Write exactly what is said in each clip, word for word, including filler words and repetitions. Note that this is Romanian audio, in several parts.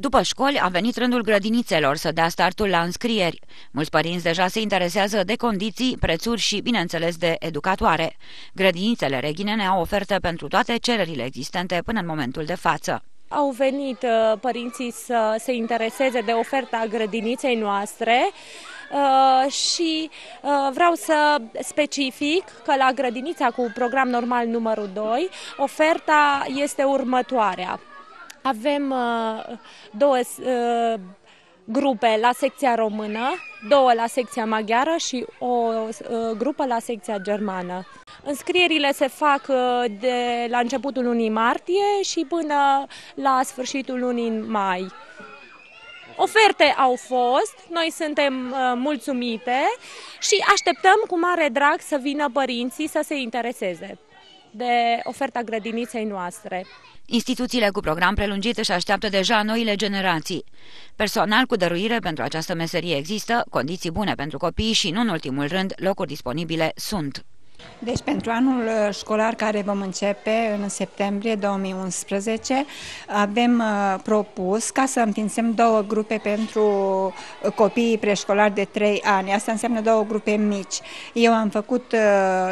După școli a venit rândul grădinițelor să dea startul la înscrieri. Mulți părinți deja se interesează de condiții, prețuri și, bineînțeles, de educatoare. Grădinițele reghinene au oferte pentru toate cererile existente până în momentul de față. Au venit părinții să se intereseze de oferta grădiniței noastre și vreau să specific că la grădinița cu program normal numărul doi oferta este următoarea. Avem două grupe la secția română, două la secția maghiară și o grupă la secția germană. Înscrierile se fac de la începutul lunii martie și până la sfârșitul lunii mai. Oferte au fost, noi suntem mulțumite și așteptăm cu mare drag să vină părinții să se intereseze de oferta grădiniței noastre. Instituțiile cu program prelungit își așteaptă deja noile generații. Personal cu dăruire pentru această meserie există, condiții bune pentru copii și, nu în ultimul rând, locuri disponibile sunt. Deci pentru anul școlar care vom începe în septembrie două mii unsprezece avem propus ca să înființăm două grupe pentru copiii preșcolari de trei ani. Asta înseamnă două grupe mici. Eu am făcut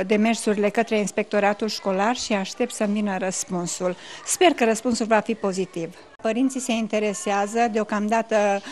demersurile către inspectoratul școlar și aștept să-mi vină răspunsul. Sper că răspunsul va fi pozitiv. Părinții se interesează, deocamdată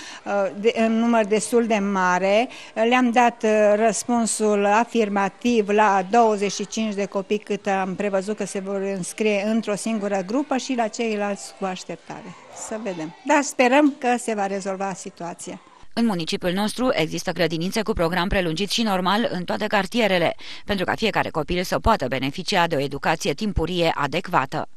în număr destul de mare. Le-am dat răspunsul afirmativ la douăzeci și cinci de copii cât am prevăzut că se vor înscrie într-o singură grupă și la ceilalți cu așteptare. Să vedem. Dar sperăm că se va rezolva situația. În municipiul nostru există grădinițe cu program prelungit și normal în toate cartierele, pentru ca fiecare copil să poată beneficia de o educație timpurie adecvată.